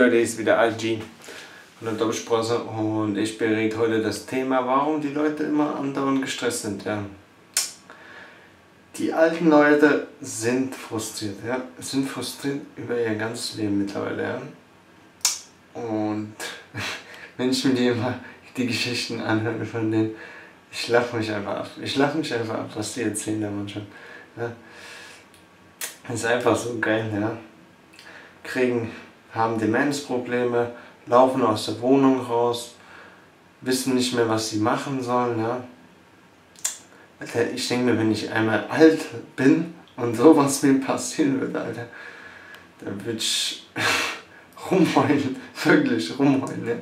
Leute, ist wieder Algi von der Doppelsprosse und ich berät heute das Thema, warum die Leute immer andauernd gestresst sind. Ja. Die alten Leute sind frustriert, ja, sind frustriert über ihr ganzes Leben mittlerweile. Ja. Und wenn ich mir die immer die Geschichten anhöre von denen, ich lache mich einfach ab. Ich lache mich einfach ab, was die erzählen da manchmal. Ja. Ist einfach so geil, ja. Haben Demenzprobleme, laufen aus der Wohnung raus, wissen nicht mehr, was sie machen sollen. Ja. Alter, ich denke mir, wenn ich einmal alt bin und sowas mir passieren wird, Alter, dann würde ich rumheulen, wirklich rumheulen. Ja.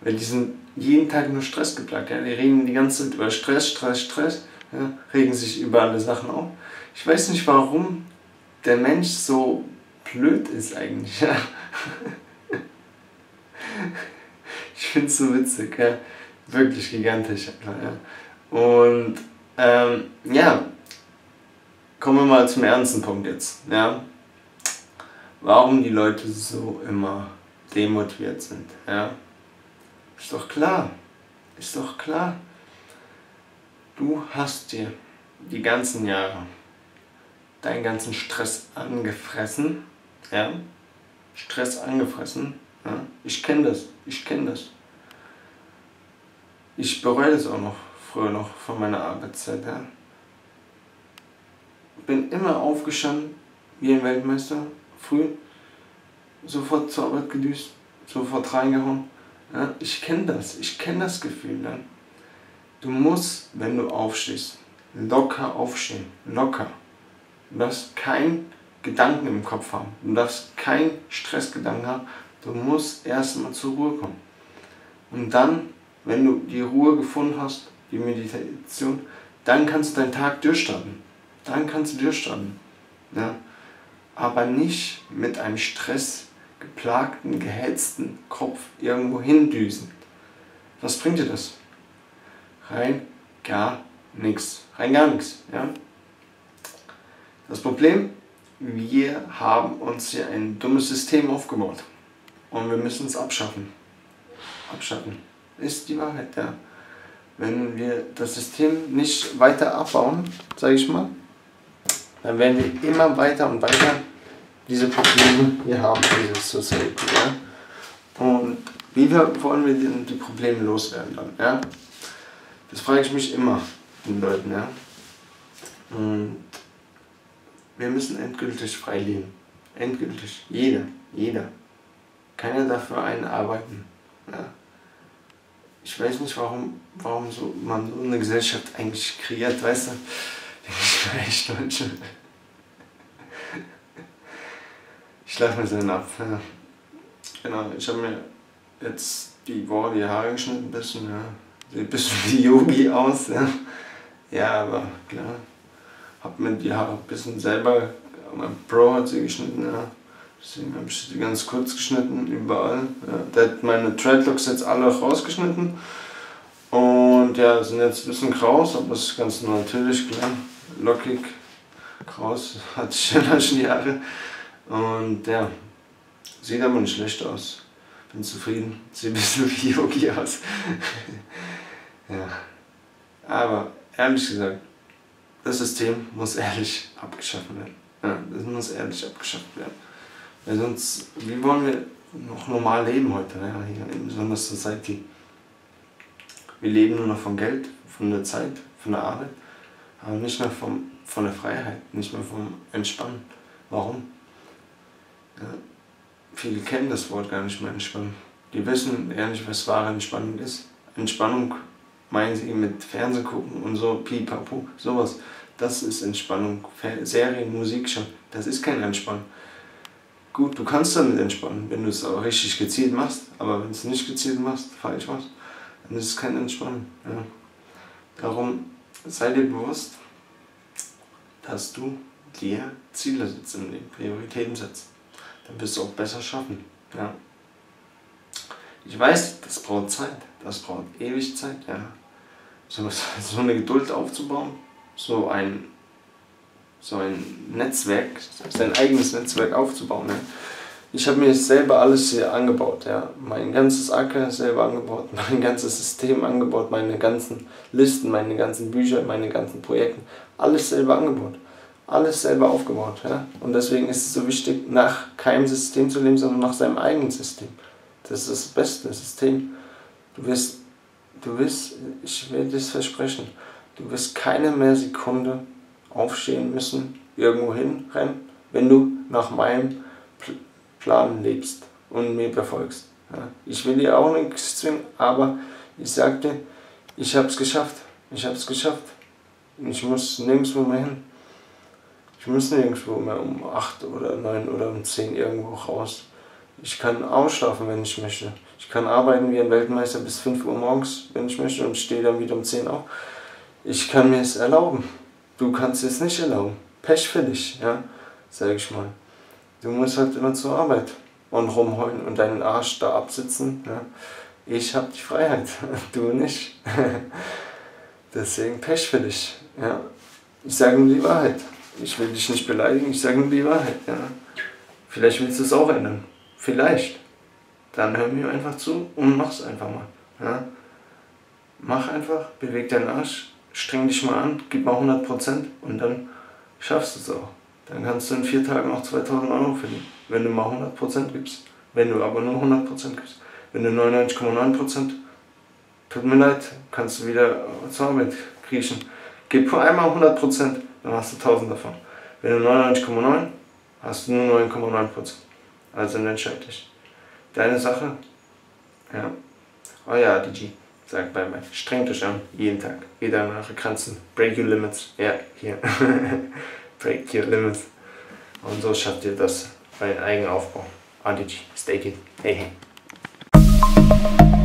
Weil die sind jeden Tag nur Stress geplagt. Ja. Die reden die ganze Zeit über Stress, ja. Regen sich über alle Sachen auf. Ich weiß nicht, warum der Mensch so blöd ist eigentlich, ja. Ich finde es so witzig, ja. Wirklich gigantisch. Ja. Und ja, kommen wir mal zum ernsten Punkt jetzt. Ja. Warum die Leute so immer demotiviert sind. Ja. Ist doch klar, ist doch klar. Du hast dir die ganzen Jahre deinen ganzen Stress angefressen. Ja, Stress angefressen. Ja. Ich kenne das. Ich bereue das auch noch, früher noch von meiner Arbeitszeit. Ja. Bin immer aufgestanden, wie ein Weltmeister, früh, sofort zur Arbeit gedüst, sofort reingehauen. Ja. Ich kenne das Gefühl. Ja. Du musst, wenn du aufstehst, locker aufstehen, locker. Du darfst keinen Gedanken im Kopf haben, du darfst keinen Stressgedanken haben, du musst erstmal zur Ruhe kommen. Und dann, wenn du die Ruhe gefunden hast, die Meditation, dann kannst du deinen Tag durchstarten. Dann kannst du durchstarten. Ja? Aber nicht mit einem stressgeplagten, gehetzten Kopf irgendwo hindüsen. Was bringt dir das? Rein gar nichts. Rein gar nichts. Ja? Das Problem, wir haben uns hier ein dummes System aufgebaut und wir müssen es abschaffen. Abschaffen ist die Wahrheit, ja. Wenn wir das System nicht weiter abbauen, sage ich mal, dann werden wir immer weiter und weiter diese Probleme hier haben, diese Society, ja. Und wie wollen wir denn die Probleme loswerden dann, ja? Das frage ich mich immer den Leuten, ja. Und wir müssen endgültig frei leben. Endgültig. Jeder. Keiner darf für einen arbeiten. Ja. Ich weiß nicht, warum so man so eine Gesellschaft eigentlich kreiert, weißt du? Ich weiß nicht. Ich lache mir so ab. Ja. Genau, ich habe mir jetzt die Haare geschnitten ein bisschen. Ja. Sieht ein bisschen wie Yogi aus. Ja, ja, aber klar. Hab mir die Haare ein bisschen selber, mein Bro hat sie geschnitten, ja. Deswegen habe ich sie ganz kurz geschnitten, überall. Ja. Der hat meine Dreadlocks jetzt alle rausgeschnitten. Und ja, sind jetzt ein bisschen kraus, aber es ist ganz natürlich, klar. Lockig, kraus, hat sich ja schon die Haare. Und ja, sieht aber nicht schlecht aus. Bin zufrieden, sieht ein bisschen wie Yogi aus. Ja, aber ehrlich gesagt, das System muss ehrlich abgeschafft werden. Ja, das muss ehrlich abgeschafft werden. Weil sonst, wie wollen wir noch normal leben heute, ne? Hier in so einer Society? Wir leben nur noch von Geld, von der Zeit, von der Arbeit, aber nicht mehr von der Freiheit, nicht mehr vom Entspannen. Warum? Ja, viele kennen das Wort gar nicht mehr, Entspannung. Die wissen gar nicht, was wahre Entspannung ist. Entspannung meinen sie mit Fernsehen gucken und so, pipapo, sowas. Das ist Entspannung. Serien, Musik schon. Das ist kein Entspannen. Gut, du kannst damit entspannen, wenn du es auch richtig gezielt machst. Aber wenn du es nicht gezielt machst, falsch machst, dann ist es kein Entspannen. Ja. Darum sei dir bewusst, dass du dir Ziele setzt im Leben, Prioritäten setzt. Dann wirst du auch besser schaffen. Ja. Ich weiß, das braucht Zeit. Das braucht ewig Zeit, ja. So eine Geduld aufzubauen, so ein Netzwerk, sein eigenes Netzwerk aufzubauen, ja. Ich habe mir selber alles hier angebaut, ja. Mein ganzes Acker selber angebaut, mein ganzes System angebaut, meine ganzen Listen, meine ganzen Bücher, meine ganzen Projekte, alles selber angebaut, alles selber aufgebaut, ja. Und deswegen ist es so wichtig, nach keinem System zu leben, sondern nach seinem eigenen System. Das ist das beste System. Ich will das versprechen, du wirst keine mehr Sekunde aufstehen müssen, irgendwo hinrennen, wenn du nach meinem Plan lebst und mir befolgst. Ja, ich will dir auch nichts zwingen, aber ich sagte, ich habe es geschafft. Ich habe es geschafft. Ich muss nirgendwo mehr hin. Ich muss nirgendwo mehr um 8 oder 9 oder um 10 irgendwo raus. Ich kann ausschlafen, wenn ich möchte. Ich kann arbeiten wie ein Weltmeister bis 5 Uhr morgens, wenn ich möchte, und stehe dann wieder um 10 auf. Ich kann mir es erlauben. Du kannst es nicht erlauben. Pech für dich, ja, sage ich mal. Du musst halt immer zur Arbeit und rumheulen und deinen Arsch da absitzen. Ja. Ich habe die Freiheit, du nicht. Deswegen Pech für dich. Ja. Ich sage nur die Wahrheit. Ich will dich nicht beleidigen, ich sage nur die Wahrheit. Ja. Vielleicht willst du es auch ändern. Vielleicht. Dann hör mir einfach zu und mach's einfach mal. Ja. Mach einfach, beweg deinen Arsch, streng dich mal an, gib mal 100% und dann schaffst du es auch. Dann kannst du in 4 Tagen auch 2000 € verdienen, wenn du mal 100% gibst. Wenn du aber nur 100% gibst. Wenn du 99,9%, tut mir leid, kannst du wieder zur Arbeit kriechen. Gib vor einmal 100%, dann hast du 1000 davon. Wenn du 99,9, hast du nur 9,9%. Also dann entscheid dich. Deine Sache, ja. Oh ja, DG, sag bei mir. Strengt euch an, jeden Tag. Geht an eure Grenzen. Break your limits. Ja, hier. Break your limits. Und so schafft ihr das bei euren eigenen Aufbau. Adieu, stay tuned. Hey, hey.